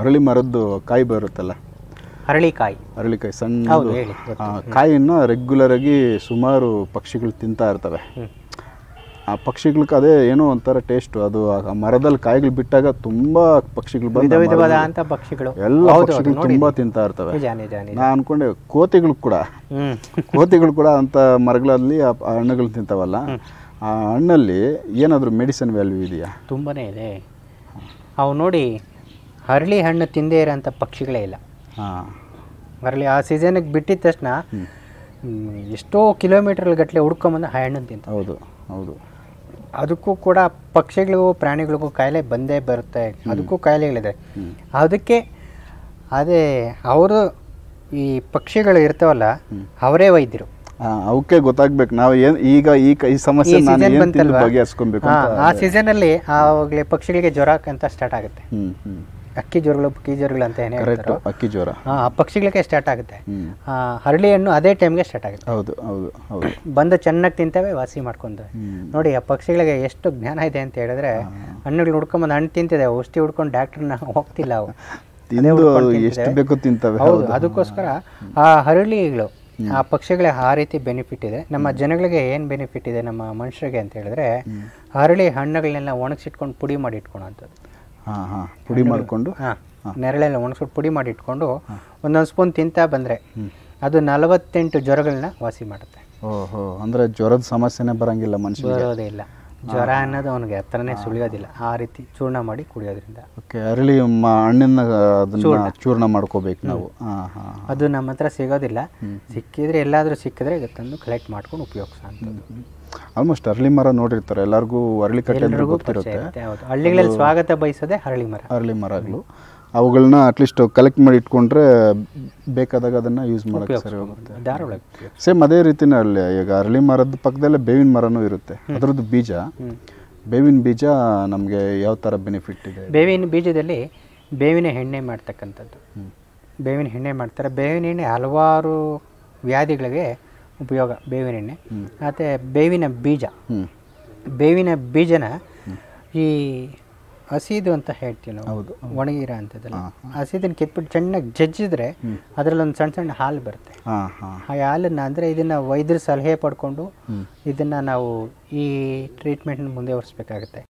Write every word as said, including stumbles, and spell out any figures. ಅರಳಿ ಮರದ್ದು ಕಾಯಿ ಬರುತ್ತಲ್ಲ, ಅರಳಿಕಾಯಿ, ಅರಳಿಕಾಯಿ ಸಣ್ಣದು ಆ ಕಾಯಿಯನ್ನು ರೆಗ್ಯುಲರ್ ಆಗಿ ಸುಮಾರು ಪಕ್ಷಿಗಳು ತಿಂತಾ ಇರ್ತವೆ. ಆ ಪಕ್ಷಿಗಳಿಗೆ ಅದೇ ಏನೋ ಒಂಥರ ಟೇಸ್ಟ್, ಅದು ಆ ಮರದಲ್ಲಿ ಕಾಯಿಗಳು ಬಿಟ್ಟಾಗ ತುಂಬಾ ಪಕ್ಷಿಗಳು ಬಂದು ವಿಧವಿಧವಾದಂತ ಪಕ್ಷಿಗಳು ಎಲ್ಲ ಪಕ್ಷಿಗಳು ತುಂಬಾ ತಿಂತಾ ಇರ್ತವೆ. ನಾನು ಅನ್ಕೊಂಡೆ ಕೋತಿಗಳು ಕೂಡ ಕೋತಿಗಳು ಕೂಡ ಅಂತ ಮರಗಳಲ್ಲಿ ಆ ಹಣ್ಣುಗಳು ತಿಂತಾವಲ್ಲ, ಆ ಹಣ್ಣಲ್ಲಿ ಏನಾದರೂ ಮೆಡಿಸಿನ್ ವ್ಯಾಲ್ಯೂ ಇದೆಯಾ? ತುಂಬಾನೇ ಇದೆ. ಅವು ನೋಡಿ, ಹರಳಿ ಹಣ್ಣು ತಿಂದೇ ಇರೋಂಥ ಪಕ್ಷಿಗಳೇ ಇಲ್ಲ. ಹಾಂ, ಹರಳಿ ಆ ಸೀಸನಿಗೆ ಬಿಟ್ಟಿದ ತಕ್ಷಣ ಎಷ್ಟೋ ಕಿಲೋಮೀಟರ್ ಗಟ್ಟಲೆ ಹುಡ್ಕೊಂಬಂದು ಆ ಹಣ್ಣು ತಿಂತ. ಹೌದು ಹೌದು, ಅದಕ್ಕೂ ಕೂಡ ಪಕ್ಷಿಗಳಿಗೂ ಪ್ರಾಣಿಗಳಿಗೂ ಕಾಯಿಲೆ ಬಂದೇ ಬರುತ್ತೆ, ಅದಕ್ಕೂ ಕಾಯಿಲೆಗಳಿದೆ. ಅದಕ್ಕೆ ಅದೇ ಅವರು ಈ ಪಕ್ಷಿಗಳು ಇರ್ತಾವಲ್ಲ ಅವರೇ ವೈದ್ಯರು, ಅವಕ್ಕೆ ಗೊತ್ತಾಗ್ಬೇಕು ನಾವು ಏನು ಈಗ ಈ ಈ ಸಮಸ್ಯೆ ಬಗೆಹರಿಸ್ಕೊಬೇಕು. ಆ ಸೀಸನಲ್ಲಿ ಆವಾಗಲೇ ಪಕ್ಷಿಗಳಿಗೆ ಜ್ವರ ಅಂತ ಸ್ಟಾರ್ಟ್ ಆಗುತ್ತೆ, ಅಕ್ಕಿ ಜ್ವರಗಳು ಅಕ್ಕಿ ಜ್ವರಗಳು ಅಂತ ಏನೇ ಹೇಳ್ತಾರೆ ಅಕ್ಕಿ ಜ್ವರ, ಆ ಪಕ್ಷಿಗಳಿಗೆ ಸ್ಟಾರ್ಟ್ ಆಗುತ್ತೆ. ಹರಳಿ ಹಣ್ಣು ಅದೇ ಟೈಮ್ಗೆ ಸ್ಟಾರ್ಟ್ ಆಗುತ್ತೆ. ಹೌದು ಹೌದು ಹೌದು, ಬಂದು ಚೆನ್ನಾಗಿ ತಿಂತವೆ, ವಾಸಿ ಮಾಡ್ಕೊಂತವೆ. ನೋಡಿ, ಆ ಪಕ್ಷಿಗಳಿಗೆ ಎಷ್ಟು ಜ್ಞಾನ ಇದೆ ಅಂತ ಹೇಳಿದ್ರೆ, ಹಣ್ಣುಗಳು ಹುಡ್ಕೊಂಬಂದು ಹಣ್ಣು ತಿಂತಿದೆ, ಔಷಧಿ ಹುಡ್ಕೊಂಡು ಡಾಕ್ಟರ್ನ ಹೋಗ್ತಿಲ್ಲ, ಅವು ಎಷ್ಟು ಬೇಕು ತಿಂತವೆ. ಹೌದು, ಅದಕ್ಕೋಸ್ಕರ ಆ ಹರಳಿಗಳು ಆ ಪಕ್ಷಿಗಳಿಗೆ ಆ ರೀತಿ ಬೆನಿಫಿಟ್ ಇದೆ. ನಮ್ಮ ಜನಗಳಿಗೆ ಏನು ಬೆನಿಫಿಟ್ ಇದೆ ನಮ್ಮ ಮನುಷ್ಯರಿಗೆ ಅಂತ ಹೇಳಿದ್ರೆ, ಹರಳಿ ಹಣ್ಣುಗಳನ್ನೆಲ್ಲ ಒಣಗಿಸಿಟ್ಕೊಂಡು ಪುಡಿ ಮಾಡಿ ಇಟ್ಕೊಳೋಂಥದ್ದು. ಹಾಂ ಹಾಂ, ಪುಡಿ ಮಾಡಿಕೊಂಡು ನೆರಳೆಲ್ಲ ಒಣಗಿಸ್ಬಿಟ್ಟು ಪುಡಿ ಮಾಡಿ ಇಟ್ಕೊಂಡು ಒಂದೊಂದು ಸ್ಪೂನ್ ತಿಂತಾ ಬಂದರೆ ಅದು ನಲವತ್ತೆಂಟು ಜ್ವರಗಳನ್ನ ವಾಸಿ ಮಾಡುತ್ತೆ. ಓಹೋ, ಅಂದರೆ ಜ್ವರದ ಸಮಸ್ಯೆನೇ ಬರೋಂಗಿಲ್ಲ ಮನುಷ್ಯನಿಗೆ, ಬರೋದೇ ಇಲ್ಲ. ಜ್ವರ ಅನ್ನೋದು ಅವನಿಗೆ ಹತ್ರನೇ ಸುಳಿಯೋದಿಲ್ಲ. ಆ ರೀತಿ ಚೂರ್ಣ ಮಾಡಿ ಕುಡಿಯೋದ್ರಿಂದ ಅರಳಿ ಹಣ್ಣಿನ ಚೂರ್ಣ ಮಾಡ್ಕೋಬೇಕು ನಾವು. ಅದು ನಮ್ಮ ಹತ್ರ ಸಿಗೋದಿಲ್ಲ, ಸಿಕ್ಕಿದ್ರೆ ಎಲ್ಲಾದರೂ ಸಿಕ್ಕಿದ್ರೆ ತಂದು ಕಲೆಕ್ಟ್ ಮಾಡ್ಕೊಂಡು ಉಪಯೋಗಿಸೋ ಅಂಥದ್ದು. ಆಲ್ಮೋಸ್ಟ್ ಅರಳಿ ಮರ ನೋಡಿರ್ತಾರೆ ಎಲ್ಲರಿಗೂ, ಅರಳಿ ಕಟ್ಟೆ ಗೊತ್ತಿರುತ್ತೆ. ಹಳ್ಳಿಗಳಲ್ಲಿ ಸ್ವಾಗತ ಬಯಸೋದೆ ಅರಳಿ ಮರ, ಅರಳಿ ಮರಗಳು. ಅವುಗಳನ್ನ ಅಟ್ಲೀಸ್ಟ್ ಕಲೆಕ್ಟ್ ಮಾಡಿ ಇಟ್ಕೊಂಡ್ರೆ ಬೇಕಾದಾಗ ಅದನ್ನು ಯೂಸ್ ಮಾಡೋಕ್ಕೆ ಸರಿ ಹೋಗುತ್ತೆ. ಧಾರವಾಳಕ್ಕೆ ಸೇಮ್ ಅದೇ ರೀತಿನಲ್ಲಿ ಈಗ ಅರಳಿ ಮರದ ಪಕ್ಕದಲ್ಲೇ ಬೇವಿನ ಮರನೂ ಇರುತ್ತೆ. ಅದರದ್ದು ಬೀಜ, ಬೇವಿನ ಬೀಜ ನಮಗೆ ಯಾವ ಥರ ಬೆನಿಫಿಟ್ ಇದೆ? ಬೇವಿನ ಬೀಜದಲ್ಲಿ ಬೇವಿನ ಎಣ್ಣೆ ಮಾಡ್ತಕ್ಕಂಥದ್ದು, ಬೇವಿನ ಎಣ್ಣೆ ಮಾಡ್ತಾರೆ. ಬೇವಿನ ಎಣ್ಣೆ ಹಲವಾರು ವ್ಯಾಧಿಗಳಿಗೆ ಉಪಯೋಗ. ಬೇವಿನ ಎಣ್ಣೆ ಮತ್ತು ಬೇವಿನ ಬೀಜ, ಬೇವಿನ ಬೀಜನ ಈ ಹಸಿದು ಅಂತ ಹೇಳ್ತೀವಿ ನಾವು, ಒಣಗಿರೋ ಅಂಥದ್ದಲ್ಲ, ಹಸಿದನ್ನು ಕಿತ್ಬಿಟ್ಟು ಚೆನ್ನಾಗಿ ಜಜ್ಜಿದ್ರೆ ಅದರಲ್ಲಿ ಒಂದು ಸಣ್ಣ ಸಣ್ಣ ಹಾಲು ಬರುತ್ತೆ. ಆ ಹಾಲನ್ನು ಅಂದರೆ ಇದನ್ನು ವೈದ್ಯರು ಸಲಹೆ ಪಡ್ಕೊಂಡು ಇದನ್ನು ನಾವು ಈ ಟ್ರೀಟ್ಮೆಂಟ್ನ ಮುಂದೆ ಹೊರಿಸ್ಬೇಕಾಗುತ್ತೆ.